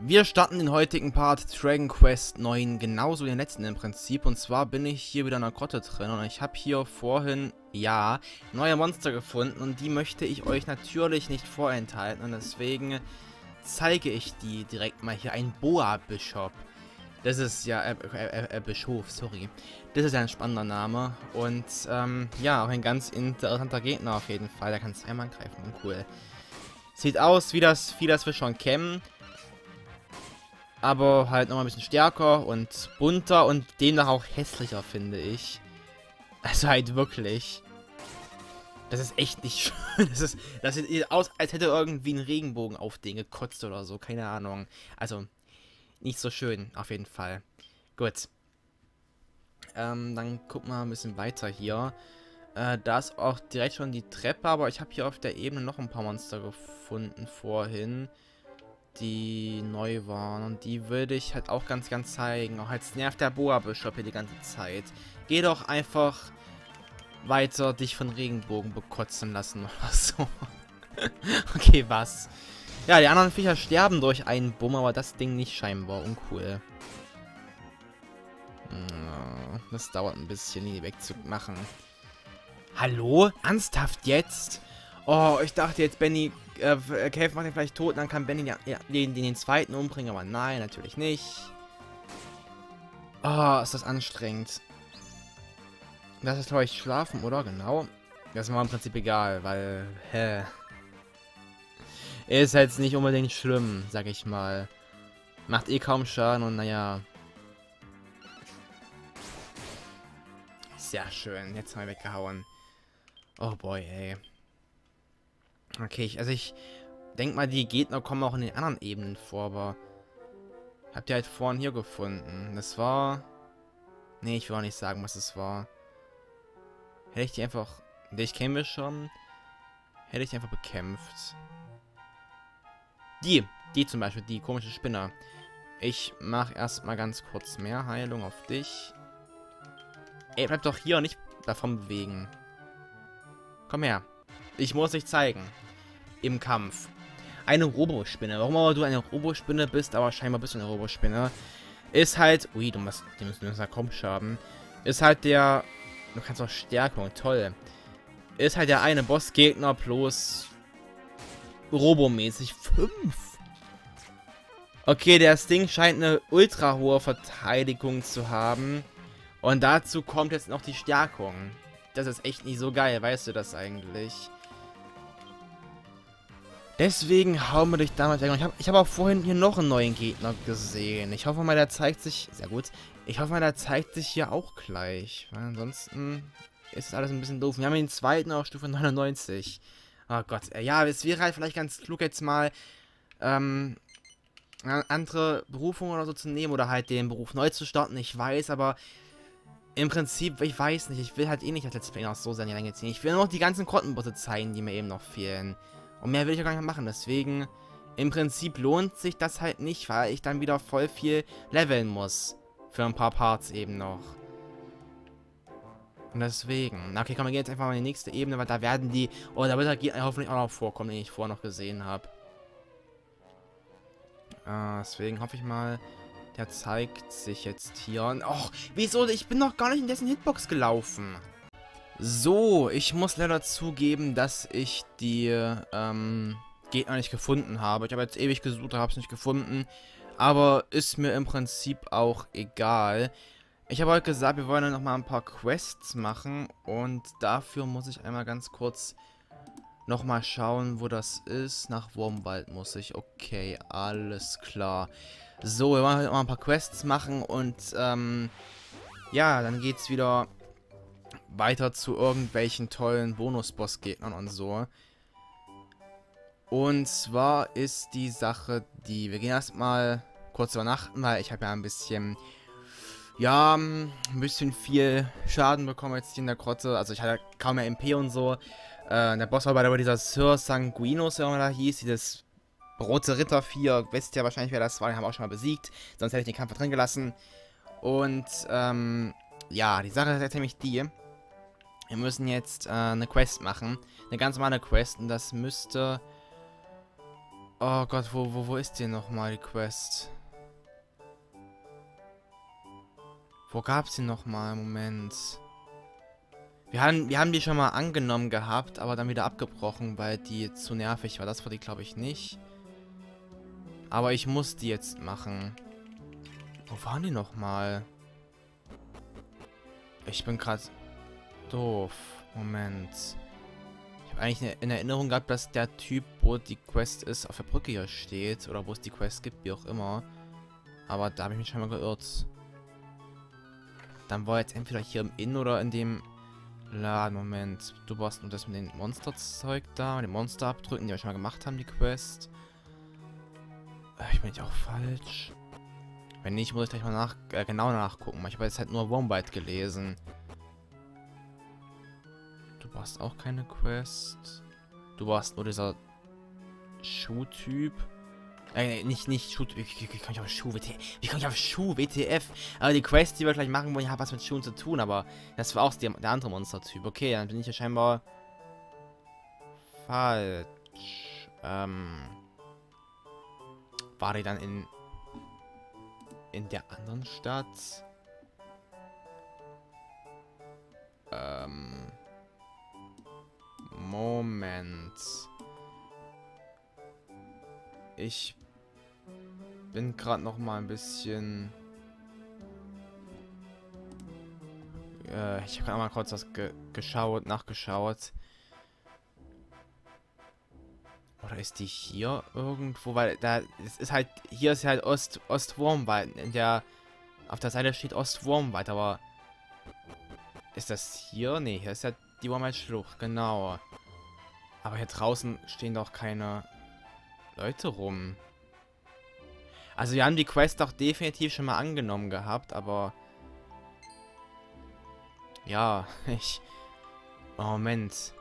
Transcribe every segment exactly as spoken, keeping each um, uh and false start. Wir starten den heutigen Part Dragon Quest neun, genauso wie den letzten im Prinzip. Und zwar bin ich hier wieder in einer Grotte drin und ich habe hier vorhin, ja, neue Monster gefunden. Und die möchte ich euch natürlich nicht vorenthalten und deswegen zeige ich die direkt mal hier. Ein Boa-Bischof. Das ist ja, äh, äh, äh, Bischof, sorry. Das ist ja ein spannender Name und, ähm, ja, auch ein ganz interessanter Gegner auf jeden Fall. Der kann zweimal angreifen und cool. Sieht aus wie das, wie das wir schon kennen. Aber halt nochmal ein bisschen stärker und bunter und demnach auch hässlicher, finde ich. Also halt wirklich. Das ist echt nicht schön. Das, ist, das sieht aus, als hätte irgendwie ein Regenbogen auf den gekotzt oder so. Keine Ahnung. Also, nicht so schön, auf jeden Fall. Gut. Ähm, dann gucken wir mal ein bisschen weiter hier. Äh, da ist auch direkt schon die Treppe, aber ich habe hier auf der Ebene noch ein paar Monster gefunden vorhin, die neu waren und die würde ich halt auch ganz, ganz zeigen. Auch jetzt nervt der Boa-Bischof hier die ganze Zeit. Geh doch einfach weiter dich von Regenbogen bekotzen lassen oder so. Okay, was? Ja, die anderen Viecher sterben durch einen Bumm, aber das Ding nicht scheinbar. Uncool. Das dauert ein bisschen, die wegzumachen. Hallo? Ernsthaft jetzt? Oh, ich dachte jetzt, Benny, äh, Cave macht ihn vielleicht tot, dann kann Benny ja, ja, den, den, den zweiten umbringen, aber nein, natürlich nicht. Oh, ist das anstrengend. Das ist, glaube ich, schlafen, oder? Genau. Das war im Prinzip egal, weil, hä. Ist jetzt nicht unbedingt schlimm, sag ich mal. Macht eh kaum Schaden und naja. Sehr schön, jetzt haben wir weggehauen. Oh boy, ey. Okay, ich, also ich denke mal, die Gegner kommen auch in den anderen Ebenen vor, aber habt ihr halt vorhin hier gefunden. Das war... Nee, ich will auch nicht sagen, was es war. Hätte ich die einfach... Ich kenne mich schon. Hätte ich die einfach bekämpft. Die, die zum Beispiel, die komische Spinner. Ich mache erstmal ganz kurz mehr Heilung auf dich. Ey, bleib doch hier und nicht davon bewegen. Komm her. Ich muss dich zeigen. Im Kampf. Eine Robo-Spinne. Warum aber du eine Robo-Spinne bist, aber scheinbar bist du eine Robo-Spinne. Ist halt... Ui, du musst ja Komsch haben. Ist halt der... Du kannst auch Stärkung, toll. Ist halt der eine Bossgegner bloß... Robomäßig fünf. Okay, das Ding scheint eine ultra hohe Verteidigung zu haben. Und dazu kommt jetzt noch die Stärkung. Das ist echt nicht so geil, weißt du das eigentlich? Deswegen hauen wir dich damals weg. Ich habe ich hab auch vorhin hier noch einen neuen Gegner gesehen. Ich hoffe mal, der zeigt sich... Sehr gut. Ich hoffe mal, der zeigt sich hier auch gleich. Weil ansonsten ist alles ein bisschen doof. Wir haben den zweiten auf Stufe neunundneunzig. Oh Gott, ja, es wäre halt vielleicht ganz klug jetzt mal, ähm, eine andere Berufung oder so zu nehmen oder halt den Beruf neu zu starten, ich weiß, aber im Prinzip, ich weiß nicht, ich will halt eh nicht als Let's Play noch so sehr in die Länge ziehen. Ich will nur noch die ganzen Grottenbosse zeigen, die mir eben noch fehlen. Und mehr will ich ja gar nicht mehr machen, deswegen, im Prinzip lohnt sich das halt nicht, weil ich dann wieder voll viel leveln muss. Für ein paar Parts eben noch. Und deswegen. Okay, komm, wir gehen jetzt einfach mal in die nächste Ebene, weil da werden die... Oh, da wird er hoffentlich auch noch vorkommen, den ich vorher noch gesehen habe. Äh, deswegen hoffe ich mal, der zeigt sich jetzt hier. Und, och, wieso? Ich bin noch gar nicht in dessen Hitbox gelaufen. So, ich muss leider zugeben, dass ich die ähm, Gegner nicht gefunden habe. Ich habe jetzt ewig gesucht, habe es nicht gefunden. Aber ist mir im Prinzip auch egal. Ich habe heute gesagt, wir wollen noch mal ein paar Quests machen und dafür muss ich einmal ganz kurz noch mal schauen, wo das ist. Nach Wurmwald muss ich. Okay, alles klar. So, wir wollen heute noch mal ein paar Quests machen und ähm, ja, dann geht's wieder weiter zu irgendwelchen tollen Bonus-Boss-Gegnern und so. Und zwar ist die Sache, die wir gehen erstmal kurz übernachten, weil ich habe ja ein bisschen Ja, ein bisschen viel Schaden bekommen jetzt hier in der Grotte. Also ich hatte kaum mehr M P und so. Äh, der Boss war aber dieser Sir Sanguinos, wie man da hieß. Dieses rote Rittervier. Wisst ja wahrscheinlich, wer das war. Den haben wir auch schon mal besiegt. Sonst hätte ich den Kampf drin gelassen. Und, ähm, ja, die Sache ist jetzt nämlich die. Wir müssen jetzt äh, eine Quest machen. Eine ganz normale Quest. Und das müsste... Oh Gott, wo, wo, wo ist die nochmal, die Quest? Wo gab's die nochmal? Moment. Wir haben, wir haben die schon mal angenommen gehabt, aber dann wieder abgebrochen, weil die zu nervig war. Das war die, glaube ich, nicht. Aber ich muss die jetzt machen. Wo waren die nochmal? Ich bin gerade doof. Moment. Ich habe eigentlich in Erinnerung gehabt, dass der Typ, wo die Quest ist, auf der Brücke hier steht. Oder wo es die Quest gibt, wie auch immer. Aber da habe ich mich schon mal geirrt. Dann war jetzt entweder hier im Inn oder in dem... Laden, Moment. Du warst nur das mit dem Monsterzeug da, mit den Monsterabdrücken, die wir schon mal gemacht haben, die Quest. Ich bin nicht auch falsch. Wenn nicht, muss ich gleich mal nach, äh, genau nachgucken. Ich habe jetzt halt nur Wombat gelesen. Du warst auch keine Quest. Du warst nur dieser Schuhtyp. Äh, nicht, nicht Schuh. Wie, wie, wie komme ich auf Schuh? W T F? Wie komme ich auf Schuh? W T F? Aber die Quest, die wir gleich machen wollen, hat was mit Schuhen zu tun, aber das war auch der, der andere Monstertyp. Okay, dann bin ich ja scheinbar falsch. Ähm. War die dann in. in der anderen Stadt? Ähm. Moment. Ich bin gerade noch mal ein bisschen... Äh, ich habe gerade mal kurz was ge geschaut, nachgeschaut. Oder ist die hier irgendwo? Weil da es ist halt... Hier ist halt Ost, Ostwurmwald. In der... Auf der Seite steht Ostwurmwald, aber... Ist das hier? Nee, hier ist ja die Wurmwaldschlucht, genau. Aber hier draußen stehen doch keine... Leute rum. Also wir haben die Quest doch definitiv schon mal angenommen gehabt, aber... Ja, ich... Moment.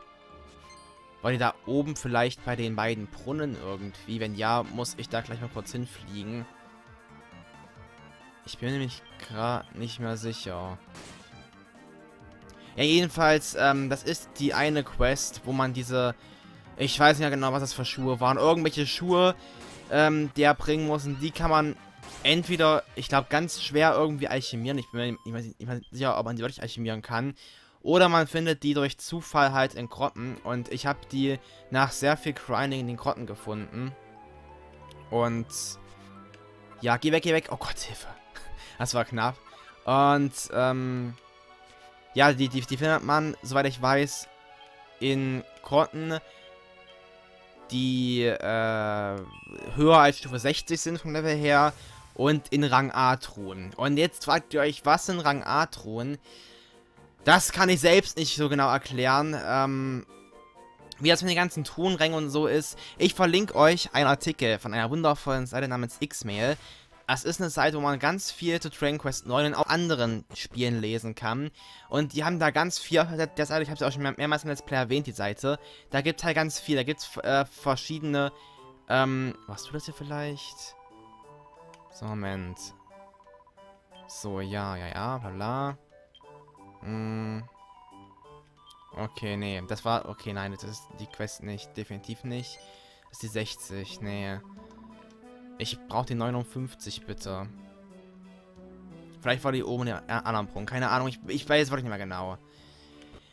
War die da oben vielleicht bei den beiden Brunnen irgendwie? Wenn ja, muss ich da gleich mal kurz hinfliegen. Ich bin mir nämlich gerade nicht mehr sicher. Ja, jedenfalls, ähm, das ist die eine Quest, wo man diese... Ich weiß nicht mehr genau, was das für Schuhe waren. Irgendwelche Schuhe, ähm, die er bringen muss. Und die kann man entweder, ich glaube, ganz schwer irgendwie alchemieren. Ich bin mir nicht mehr sicher, ob man die wirklich alchemieren kann. Oder man findet die durch Zufall halt in Grotten. Und ich habe die nach sehr viel Grinding in den Grotten gefunden. Und... Ja, geh weg, geh weg. Oh Gott, Hilfe. Das war knapp. Und, ähm... Ja, die, die, die findet man, soweit ich weiß, in Grotten... die äh, höher als Stufe sechzig sind vom Level her und in Rang A Truhen. Und jetzt fragt ihr euch, was sind Rang A Truhen? Das kann ich selbst nicht so genau erklären, ähm, wie das mit den ganzen Truhenrängen und so ist. Ich verlinke euch einen Artikel von einer wundervollen Seite namens Xmail. Es ist eine Seite, wo man ganz viel zu Dragon Quest neun und auch anderen Spielen lesen kann. Und die haben da ganz viel auf der Seite, ich habe es auch schon mehrmals im Let's Play erwähnt, die Seite. Da gibt es halt ganz viel, da gibt es äh, verschiedene... Ähm, warst du das hier vielleicht? So, Moment. So, ja, ja, ja, bla bla. Hm. Okay, nee, das war... Okay, nein, das ist die Quest nicht, definitiv nicht. Das ist die sechzig, nee. Ich brauche die neunundfünfzig, bitte. Vielleicht war die oben in der anderen Punkt. Keine Ahnung, ich, ich weiß es wirklich nicht mehr genau.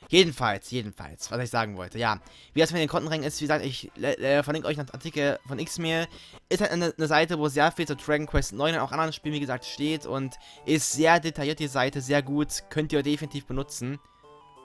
Jedenfalls, jedenfalls, was ich sagen wollte. Ja, wie das mit den Kontenrängen ist, wie gesagt, ich äh, verlinke euch einen Artikel von Xmail. Ist halt eine, eine Seite, wo sehr viel zu Dragon Quest neun und auch anderen Spielen, wie gesagt, steht. Und ist sehr detailliert, die Seite, sehr gut. Könnt ihr definitiv benutzen.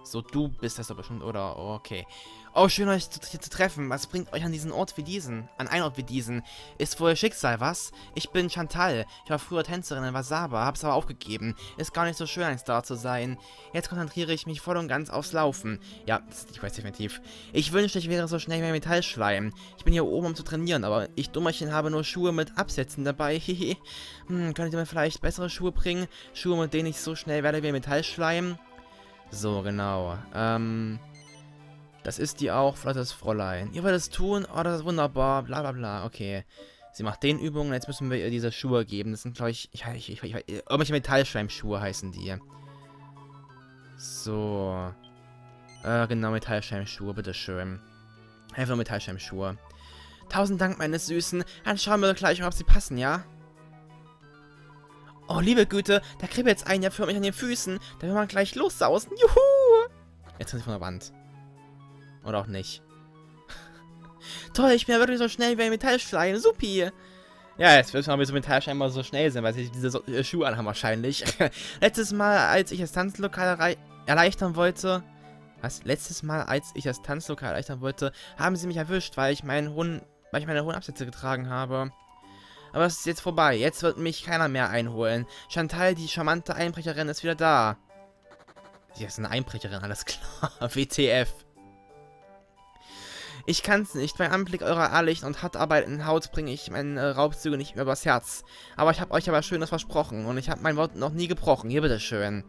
So, du bist das doch bestimmt, oder? Oh, okay. Oh, schön, euch zu, zu treffen. Was bringt euch an diesen Ort wie diesen? An einen Ort wie diesen? Ist wohl Schicksal, was? Ich bin Chantal. Ich war früher Tänzerin in Wasaba, hab's aber aufgegeben. Ist gar nicht so schön, ein Star zu sein. Jetzt konzentriere ich mich voll und ganz aufs Laufen. Ja, das ist die Quest definitiv. Ich wünschte, ich wäre so schnell wie ein Metallschleim. Ich bin hier oben, um zu trainieren, aber ich Dummerchen habe nur Schuhe mit Absätzen dabei. Hihi. Hm, könnt ihr mir vielleicht bessere Schuhe bringen? Schuhe, mit denen ich so schnell werde wie ein Metallschleim? So, genau. Ähm, das ist die auch, flottes Fräulein. Ihr wollt es tun? Oh, das ist wunderbar. Bla, bla, bla. Okay. Sie macht den Übungen. Jetzt müssen wir ihr diese Schuhe geben. Das sind, glaube ich, ich, ich, ich, ich, ich... Irgendwelche Metallschleimschuhe heißen die. So. Äh, genau, Metallschleimschuhe. Bitteschön. Einfach Metallschleimschuhe. Tausend Dank, meine Süßen. Dann schauen wir gleich, ob sie passen, ja? Oh, liebe Güte, da kribbelt's ein ja für mich an den Füßen. Da will man gleich lossausen. Juhu! Jetzt sind sie von der Wand. Oder auch nicht. Toll, ich bin ja wirklich so schnell wie ein Metallschleim. Supi! Ja, jetzt wissen wir, ob wir so Metallstein mal so schnell sind, weil sie diese so äh, Schuhe anhaben wahrscheinlich. Letztes Mal, als ich das Tanzlokal erleichtern wollte... Was? Letztes Mal, als ich das Tanzlokal erleichtern wollte, haben sie mich erwischt, weil ich, meinen hohen, weil ich meine hohen Absätze getragen habe. Aber es ist jetzt vorbei. Jetzt wird mich keiner mehr einholen. Chantal, die charmante Einbrecherin, ist wieder da. Sie ist eine Einbrecherin, alles klar. W T F. Ich kann's nicht. Beim Anblick eurer Ehrlicht und Hartarbeit in Haut bringe ich meine Raubzüge nicht mehr übers Herz. Aber ich habe euch aber Schönes versprochen und ich habe mein Wort noch nie gebrochen. Hier, bitteschön.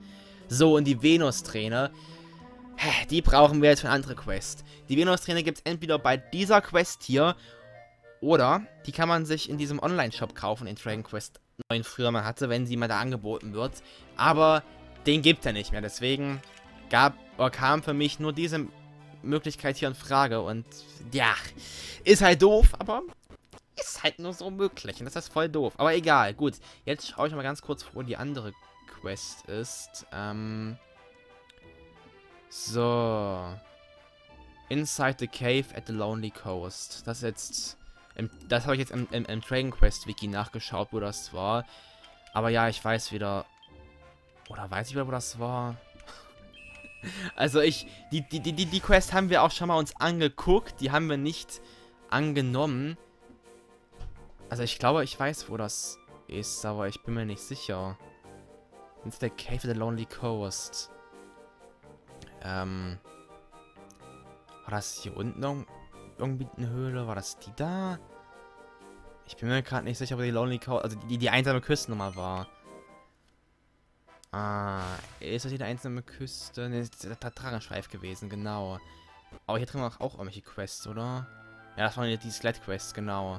So, und die Venus-Träne. Die brauchen wir jetzt für eine andere Quest. Die Venus-Träne gibt es entweder bei dieser Quest hier oder die kann man sich in diesem Online-Shop kaufen, den Dragon Quest neun früher mal hatte, wenn sie mal da angeboten wird. Aber den gibt er nicht mehr. Deswegen gab oder kam für mich nur diese Möglichkeit hier in Frage. Und ja, ist halt doof, aber ist halt nur so möglich. Und das ist voll doof. Aber egal, gut. Jetzt schaue ich mal ganz kurz, wo die andere Quest ist. Ähm... So. Inside the Cave at the Lonely Coast. Das jetzt. Im, das habe ich jetzt im, im, im Dragon Quest Wiki nachgeschaut, wo das war. Aber ja, ich weiß wieder. Oder weiß ich wieder, wo das war? Also ich. Die, die, die, die Quest haben wir auch schon mal uns angeguckt. Die haben wir nicht angenommen. Also ich glaube, ich weiß, wo das ist, aber ich bin mir nicht sicher. Inside the Cave at the Lonely Coast. Ähm. War das hier unten irgendwie eine Höhle? War das die da? Ich bin mir gerade nicht sicher, ob die Lonely Coast, also die, die einsame Küstennummer war. Ah, ist das hier die einsame Küste? Ne, das ist der Tartarenschweif gewesen, genau. Aber hier drin waren auch irgendwelche Quests, oder? Ja, das waren die, die Skelett-Quests, genau.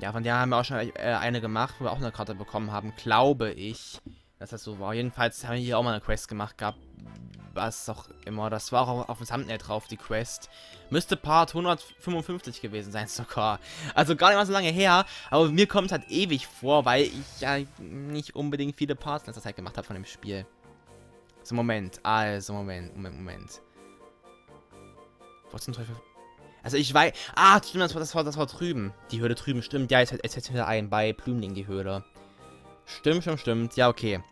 Ja, von der haben wir auch schon eine gemacht, wo wir auch eine Karte bekommen haben, glaube ich. Dass das so war. Jedenfalls haben wir hier auch mal eine Quest gemacht gehabt. Was auch immer. Das war auch auf dem Thumbnail drauf, die Quest. Müsste Part hundertfünfundfünfzig gewesen sein sogar. Also gar nicht mal so lange her. Aber mir kommt es halt ewig vor, weil ich ja nicht unbedingt viele Parts in letzter Zeit gemacht habe von dem Spiel. So, Moment. Also, Moment, Moment, Moment. Was zum Teufel? Also ich weiß... Ah, stimmt, das war, das war, das war drüben. Die Höhle drüben, stimmt. Ja, jetzt fällt mir ein. Bei Blümling die Höhle. Stimmt, stimmt, stimmt. Ja, okay.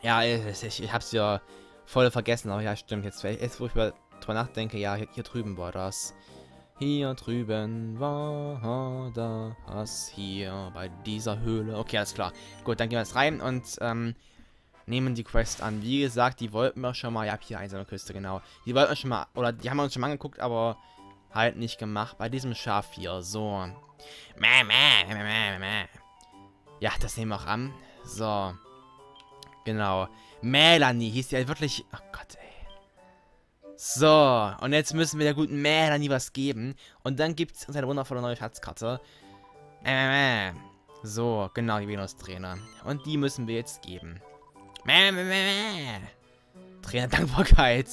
Ja, ich, ich, ich hab's ja voll vergessen, aber ja, stimmt. Jetzt, jetzt wo ich über drüber nachdenke, ja, hier, hier drüben war das. Hier drüben war das. Hier bei dieser Höhle. Okay, alles klar. Gut, dann gehen wir jetzt rein und ähm, nehmen die Quest an. Wie gesagt, die wollten wir schon mal. Ja, hier einsame Küste, genau. Die wollten wir schon mal, oder die haben wir uns schon mal angeguckt, aber halt nicht gemacht. Bei diesem Schaf hier, so. Mäh, mäh, mäh, mäh, mäh. Ja, das nehmen wir auch an. So. Genau. Melanie hieß ja wirklich... Oh Gott, ey. So. Und jetzt müssen wir der guten Melanie was geben. Und dann gibt es uns eine wundervolle neue Schatzkarte. Äh, äh. So, genau, die Venus-Träne. Und die müssen wir jetzt geben. Äh, äh, äh. Träne Dankbarkeit.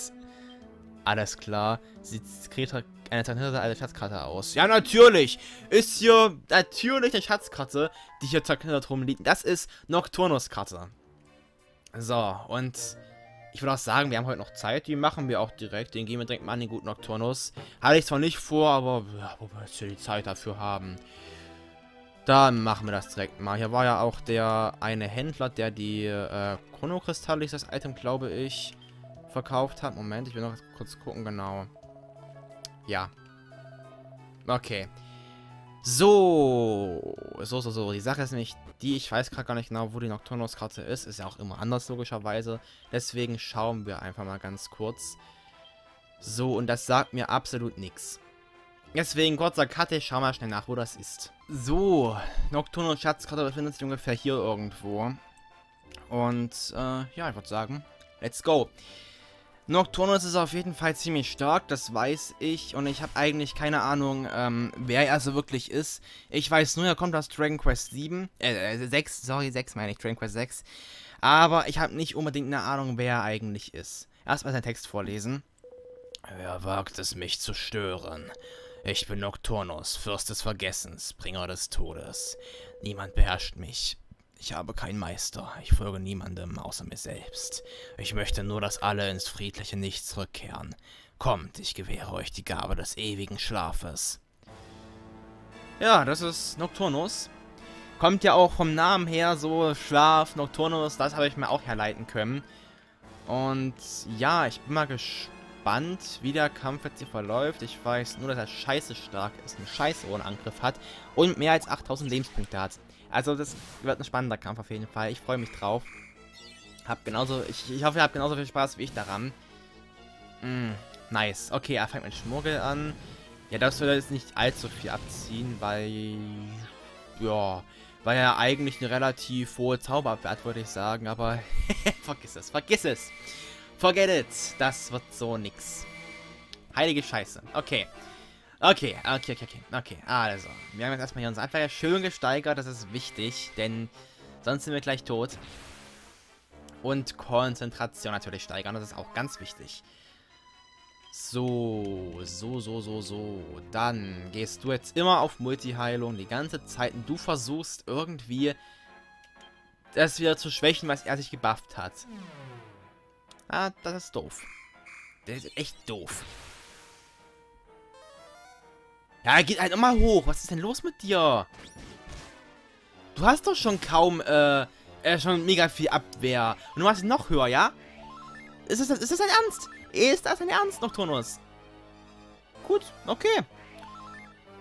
Alles klar. Sie kriegt eine zerknitterte Schatzkarte aus. Ja, natürlich! Ist hier natürlich eine Schatzkarte, die hier zerknittert rumliegt. Das ist Nokturnus-Karte. So, und ich würde auch sagen, wir haben heute noch Zeit. Die machen wir auch direkt. Den gehen wir direkt mal an, den guten Nokturnus. Hatte ich zwar nicht vor, aber ja, wo wir jetzt hier die Zeit dafür haben. Dann machen wir das direkt mal. Hier war ja auch der eine Händler, der die äh, Chronokristalle, ist das Item, glaube ich, verkauft hat. Moment, ich will noch kurz gucken, genau. Ja. Okay. So. So, so, so. Die Sache ist nämlich die, ich weiß gerade gar nicht genau, wo die Nokturnus-Karte ist. Ist ja auch immer anders, logischerweise. Deswegen schauen wir einfach mal ganz kurz. So, und das sagt mir absolut nichts. Deswegen, kurzer Cut, ich schau mal schnell nach, wo das ist. So, Nokturnus-Schatzkarte befindet sich ungefähr hier irgendwo. Und, äh, ja, ich würde sagen, let's go. Nokturnus ist auf jeden Fall ziemlich stark, das weiß ich. Und ich habe eigentlich keine Ahnung, ähm, wer er so wirklich ist. Ich weiß nur, er kommt aus Dragon Quest sieben, äh, sechs, sorry, sechs meine ich, Dragon Quest sechs. Aber ich habe nicht unbedingt eine Ahnung, wer er eigentlich ist. Erstmal seinen Text vorlesen. Wer wagt es, mich zu stören? Ich bin Nokturnus, Fürst des Vergessens, Bringer des Todes. Niemand beherrscht mich. Ich habe keinen Meister. Ich folge niemandem außer mir selbst. Ich möchte nur, dass alle ins friedliche Nichts zurückkehren. Kommt, ich gewähre euch die Gabe des ewigen Schlafes. Ja, das ist Nokturnus. Kommt ja auch vom Namen her, so Schlaf, Nokturnus, das habe ich mir auch herleiten können. Und ja, ich bin mal gespannt, wie der Kampf jetzt hier verläuft. Ich weiß nur, dass er scheiße stark ist, einen scheiße hohen Angriff hat und mehr als achttausend Lebenspunkte hat. Also das wird ein spannender Kampf auf jeden Fall. Ich freue mich drauf. Hab genauso, ich, ich hoffe, ihr habt genauso viel Spaß wie ich daran. Mm, nice. Okay, er fängt mit Schmurgel an. Ja, das würde jetzt nicht allzu viel abziehen, weil... Ja, weil er eigentlich eine relativ hohe Zauberwert, würde ich sagen, aber... vergiss es, vergiss es! Forget it! Das wird so nix. Heilige Scheiße. Okay. Okay, okay, okay, okay. Okay, also. Wir haben jetzt erstmal hier unsere Abwehr schön gesteigert, das ist wichtig, denn sonst sind wir gleich tot. Und Konzentration natürlich steigern, das ist auch ganz wichtig. So, so, so, so, so. Dann gehst du jetzt immer auf Multiheilung die ganze Zeit und du versuchst irgendwie das wieder zu schwächen, was er sich gebufft hat. Ah, das ist doof. Das ist echt doof. Ja, er geht halt immer hoch. Was ist denn los mit dir? Du hast doch schon kaum, äh, äh schon mega viel Abwehr. Und du machst ihn noch höher, ja? Ist das, ist das dein Ernst? Ist das dein Ernst, Nokturnus? Gut, okay.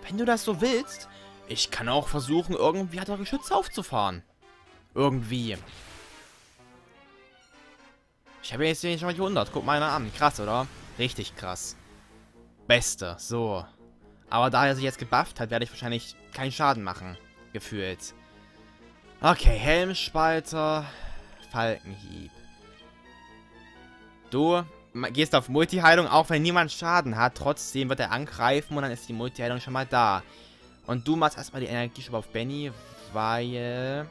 Wenn du das so willst, ich kann auch versuchen, irgendwie hat er Geschütze aufzufahren. Irgendwie. Ich habe jetzt schon mal die hundert. Guck mal einer an. Krass, oder? Richtig krass. Beste, so. Aber da er sich jetzt gebufft hat, werde ich wahrscheinlich keinen Schaden machen. Gefühlt. Okay, Helmspalter. Falkenhieb. Du... Gehst auf Multiheilung, auch wenn niemand Schaden hat. Trotzdem wird er angreifen und dann ist die Multiheilung schon mal da. Und du machst erstmal die Energieschub auf Benny, weil...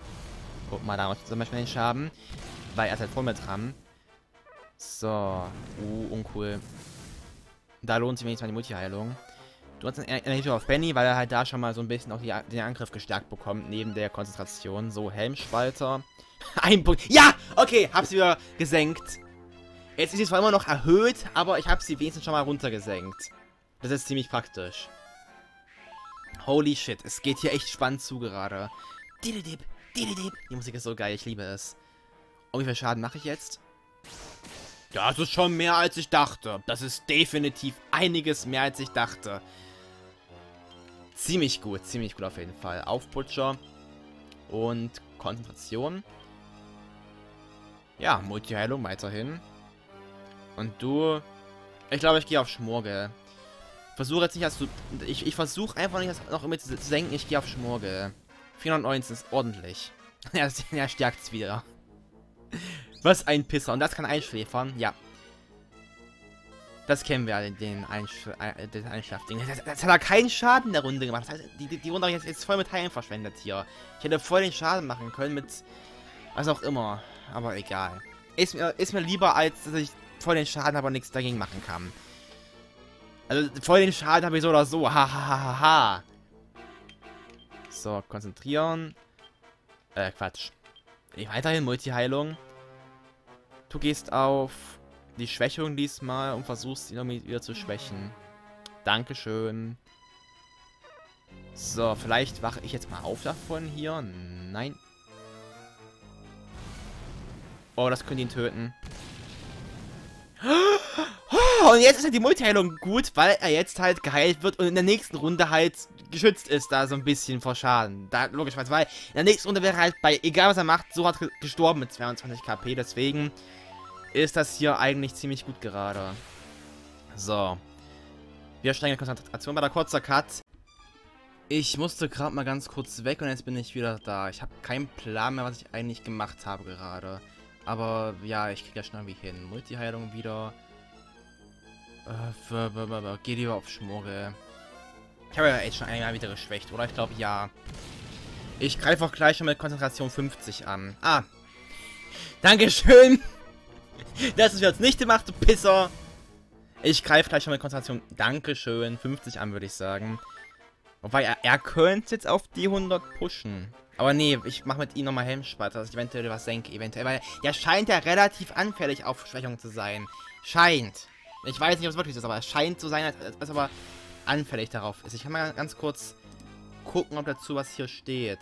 Guck mal, da muss ich zum Beispiel den Schaden. Weil er ist halt voll mit dran. So. Uh, uncool. Da lohnt sich wenigstens mal die Multiheilung. Du hast eine Energieschub auf Benny, weil er halt da schon mal so ein bisschen auch die, den Angriff gestärkt bekommt, neben der Konzentration. So, Helmspalter. Ein Punkt. Ja! Okay, hab's wieder gesenkt. Jetzt ist sie zwar immer noch erhöht, aber ich habe sie wenigstens schon mal runtergesenkt. Das ist ziemlich praktisch. Holy shit, es geht hier echt spannend zu gerade. Dididip, dididip. Die Musik ist so geil, ich liebe es. Und wie viel Schaden mache ich jetzt? Das ist schon mehr als ich dachte. Das ist definitiv einiges mehr als ich dachte. Ziemlich gut, ziemlich gut auf jeden Fall. Aufputscher und Konzentration. Ja, Multiheilung weiterhin. Und du... Ich glaube, ich gehe auf Schmurgel. Versuche jetzt nicht, dass du... Ich, ich versuche einfach nicht, das noch immer zu senken. Ich gehe auf Schmurgel. vierhundertneunzehn ist ordentlich. Ja, er stärkt es wieder. Was ein Pisser. Und das kann einschläfern. Ja. Das kennen wir, den Einschlafding. Das, das hat er keinen Schaden in der Runde gemacht. Das heißt, die, die Runde habe ich jetzt, jetzt voll mit Heilen verschwendet hier. Ich hätte voll den Schaden machen können mit... Was auch immer. Aber egal. Ist mir, ist mir lieber, als dass ich... Voll den Schaden, aber nichts dagegen machen kann. Also, voll den Schaden habe ich so oder so. Ha, ha, ha, ha. So, konzentrieren. Äh, Quatsch. Weiterhin Multiheilung. Du gehst auf die Schwächung diesmal und versuchst, ihn irgendwie wieder zu schwächen. Dankeschön. So, vielleicht wache ich jetzt mal auf davon hier. Nein. Oh, das könnte ihn töten. Oh, und jetzt ist halt die Multiheilung gut, weil er jetzt halt geheilt wird und in der nächsten Runde halt geschützt ist, da so ein bisschen vor Schaden. Da logischerweise, weil in der nächsten Runde wäre er halt bei, egal was er macht, so hat gestorben mit zweiundzwanzig KP. Deswegen ist das hier eigentlich ziemlich gut gerade. So. Wir steigen die Konzentration bei der kurzer Cut. Ich musste gerade mal ganz kurz weg und jetzt bin ich wieder da. Ich habe keinen Plan mehr, was ich eigentlich gemacht habe gerade. Aber ja, ich krieg ja schnell irgendwie hin. Multiheilung wieder. Äh, geh lieber auf Schmurgel. Ich habe ja echt schon einmal wieder geschwächt, oder? Ich glaube, ja. Ich greife auch gleich schon mit Konzentration fünfzig an. Ah. Dankeschön. Das ist jetzt nicht gemacht, du Pisser. Ich greife gleich schon mit Konzentration. Dankeschön. fünfzig an, würde ich sagen. Wobei, er, er könnte jetzt auf die hundert pushen. Aber nee, ich mache mit ihm nochmal Helmspalter, dass ich eventuell was senke. Eventuell, weil er scheint ja relativ anfällig auf Schwächung zu sein. Scheint. Ich weiß nicht, ob es wirklich ist, aber es scheint zu sein, als, als, als aber anfällig darauf ist. Ich kann mal ganz kurz gucken, ob dazu was hier steht.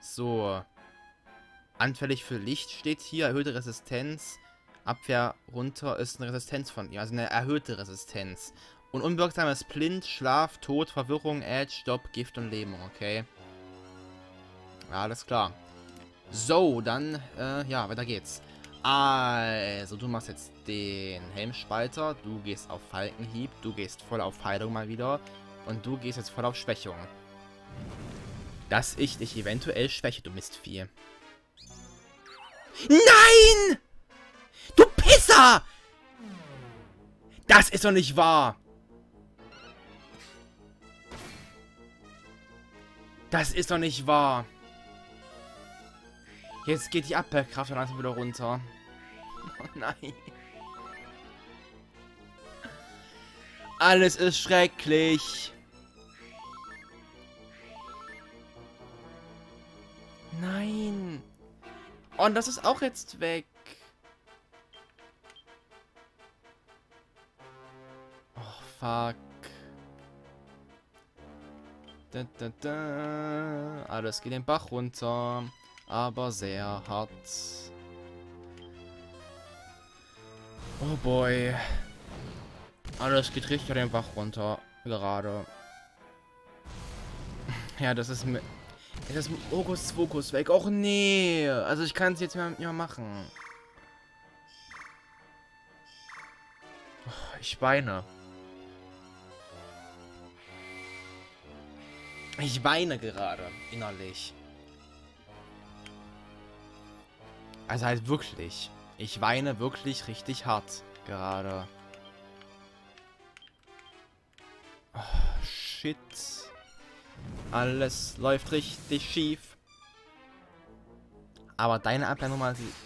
So. Anfällig für Licht steht hier. Erhöhte Resistenz. Abwehr runter ist eine Resistenz von ihm, also eine erhöhte Resistenz. Und unwirksames Blind, Schlaf, Tod, Verwirrung, Edge, Stopp, Gift und Lähmung, okay. Ja, alles klar. So, dann, äh, ja, weiter geht's. Also, du machst jetzt den Helmspalter, du gehst auf Falkenhieb, du gehst voll auf Heilung mal wieder und du gehst jetzt voll auf Schwächung. Dass ich dich eventuell schwäche, du Mistvieh. Nein! Du Pisser! Das ist doch nicht wahr! Das ist doch nicht wahr! Jetzt geht die Abwehrkraft dann langsam wieder runter. Oh nein! Alles ist schrecklich! Nein! Und das ist auch jetzt weg! Fuck. Da, da, da. Alles geht den Bach runter. Aber sehr hart. Oh boy. Alles geht richtig den Bach runter. Gerade. Ja, das ist mit. Das ist mit Okus Fokus weg. Och nee. Also ich kann es jetzt nicht mehr machen. Oh, ich weine. Ich weine gerade, innerlich. Also halt wirklich. Ich weine wirklich richtig hart, gerade. Oh, shit. Alles läuft richtig schief. Aber deine Abwehr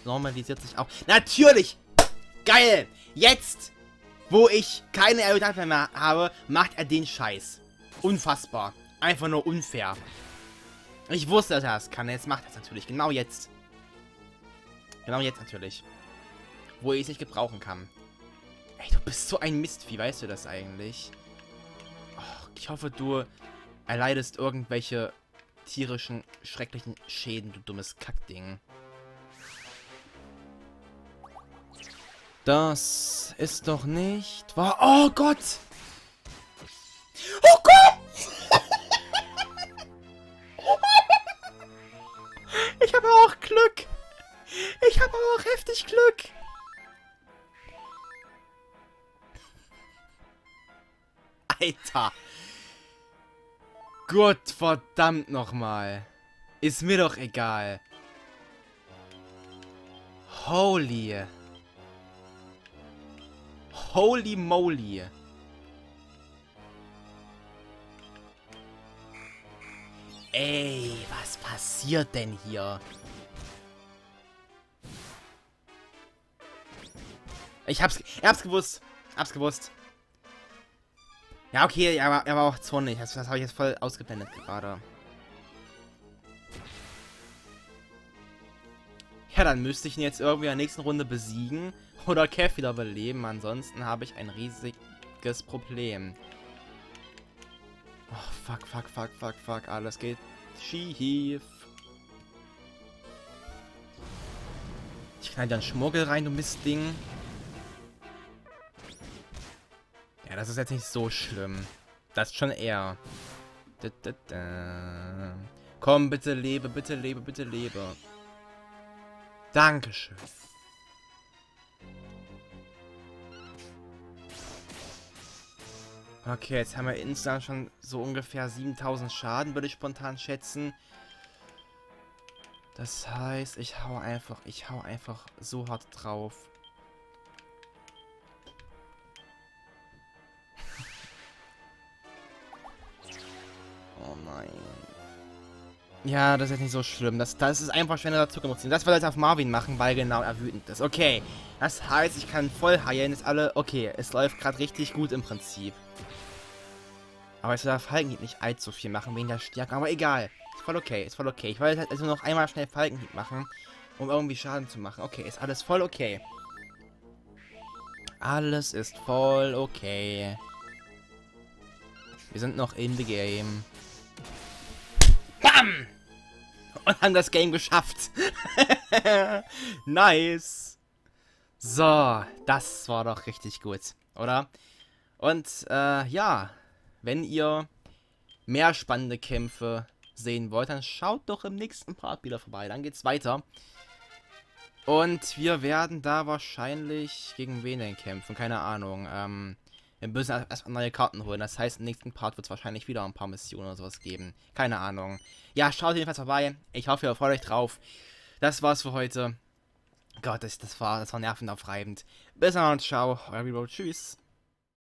normalisiert sich auch. Natürlich! Geil! Jetzt, wo ich keine erhöhte Abwehr mehr habe, macht er den Scheiß. Unfassbar. Einfach nur unfair. Ich wusste, dass er das kann. Jetzt macht er es natürlich. Genau jetzt. Genau jetzt natürlich. Wo ich es nicht gebrauchen kann. Ey, du bist so ein Mistvieh. Weißt du das eigentlich? Och, ich hoffe, du erleidest irgendwelche tierischen, schrecklichen Schäden, du dummes Kackding. Das ist doch nicht wahr. Oh Gott! Oh Gott! Ich habe auch Glück. Ich habe auch heftig Glück. Alter. Gott verdammt nochmal. Ist mir doch egal. Holy. Holy moly. Ey, was passiert denn hier? Ich hab's, er hab's gewusst. Ich hab's gewusst. Ja, okay, er war, er war auch zornig. Das, das habe ich jetzt voll ausgeblendet gerade. Ja, dann müsste ich ihn jetzt irgendwie in der nächsten Runde besiegen. Oder Kev wieder beleben. Ansonsten habe ich ein riesiges Problem. Oh, fuck, fuck, fuck, fuck, fuck. Alles geht schief. Ich knall dir einen Schmurgel rein, du Mistding. Ja, das ist jetzt nicht so schlimm. Das ist schon eher. Da, da, da. Komm, bitte lebe, bitte lebe, bitte lebe. Dankeschön. Okay, jetzt haben wir insgesamt schon so ungefähr siebentausend Schaden, würde ich spontan schätzen. Das heißt, ich hau einfach, ich hau einfach so hart drauf. Oh nein. Ja, das ist jetzt nicht so schlimm. Das, das ist einfach schneller Zuckernutzen. Das will ich jetzt auf Marvin machen, weil genau er wütend ist. Okay, das heißt, ich kann voll heilen. Ist alle okay. Es läuft gerade richtig gut im Prinzip. Aber ich darf Falkenhieb nicht allzu viel machen wegen der Stärke. Aber egal. Ist voll okay. Ist voll okay. Ich wollte halt also noch einmal schnell Falkenhieb machen, um irgendwie Schaden zu machen. Okay, ist alles voll okay. Alles ist voll okay. Wir sind noch in the game. Bam! Und haben das Game geschafft. Nice. So, das war doch richtig gut, oder? Und äh, ja, wenn ihr mehr spannende Kämpfe sehen wollt, dann schaut doch im nächsten Part wieder vorbei. Dann geht's weiter. Und wir werden da wahrscheinlich gegen wen denn kämpfen? Keine Ahnung. Ähm... Wir müssen erstmal neue Karten holen. Das heißt, im nächsten Part wird es wahrscheinlich wieder ein paar Missionen oder sowas geben. Keine Ahnung. Ja, schaut jedenfalls vorbei. Ich hoffe, ihr freut euch drauf. Das war's für heute. Gott, das, das war, das war nervenaufreibend. Bis dann und ciao. Euer Robo. Tschüss.